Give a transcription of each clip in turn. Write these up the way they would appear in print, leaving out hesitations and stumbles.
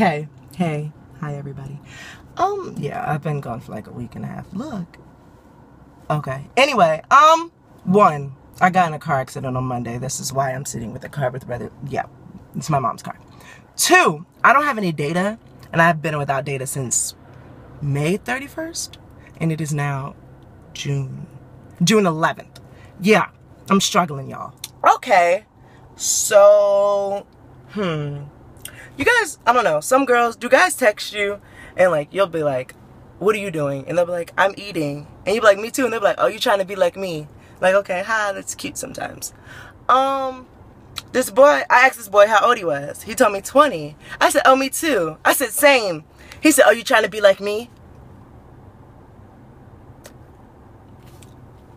Okay, hey, hi everybody. Yeah, I've been gone for like a week and a half. Look. Okay. Anyway, one, I got in a car accident on Monday. This is why I'm sitting with a car with brother. Yeah, it's my mom's car. Two, I don't have any data, and I've been without data since May 31st, and it is now June 11th. Yeah, I'm struggling, y'all. Okay. So, you guys, I don't know, some girls, do guys text you and like, you'll be like, what are you doing? And they'll be like, I'm eating. And you'll be like, me too. And they'll be like, oh, you trying to be like me. Like, okay, hi, that's cute sometimes. This boy, I asked this boy how old he was. He told me 20. I said, oh, me too. I said, same. He said, oh, you trying to be like me?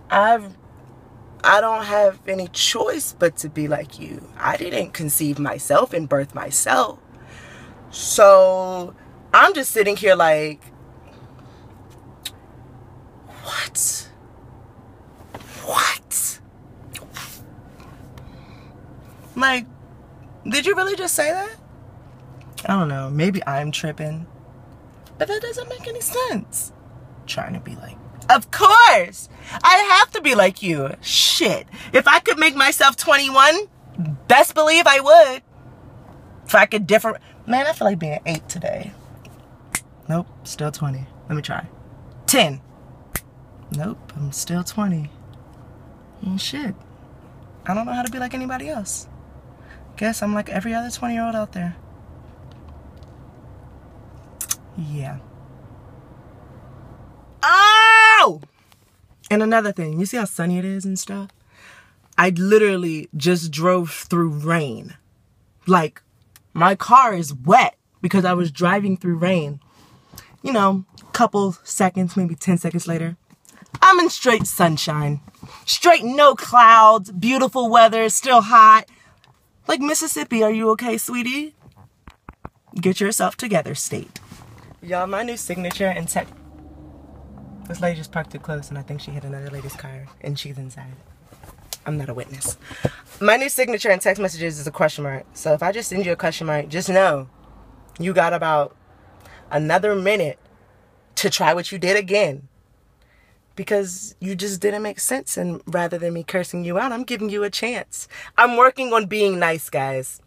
I don't have any choice but to be like you. I didn't conceive myself and birth myself. So I'm just sitting here like, what? What? Like, did you really just say that? I don't know. Maybe I'm tripping. But that doesn't make any sense. Trying to be like, of course, I have to be like you. Shit. If I could make myself 21, best believe I would. If I could differ. Man, I feel like being 8 today. Nope, still 20. Let me try. 10. Nope, I'm still 20. And shit. I don't know how to be like anybody else. Guess I'm like every other 20-year-old out there. Yeah. Oh! And another thing, you see how sunny it is and stuff? I literally just drove through rain. Like, my car is wet because I was driving through rain. You know, couple seconds, maybe 10 seconds later, I'm in straight sunshine. Straight no clouds, beautiful weather, still hot. Like, Mississippi, are you okay, sweetie? Get yourself together, state. Y'all, my new signature and tech. This lady just parked too close, and I think she hit another lady's car, and she's inside. I'm not a witness. My new signature in text messages is a question mark. So if I just send you a question mark, just know you got about another minute to try what you did again. Because you just didn't make sense, and rather than me cursing you out, I'm giving you a chance. I'm working on being nice, guys.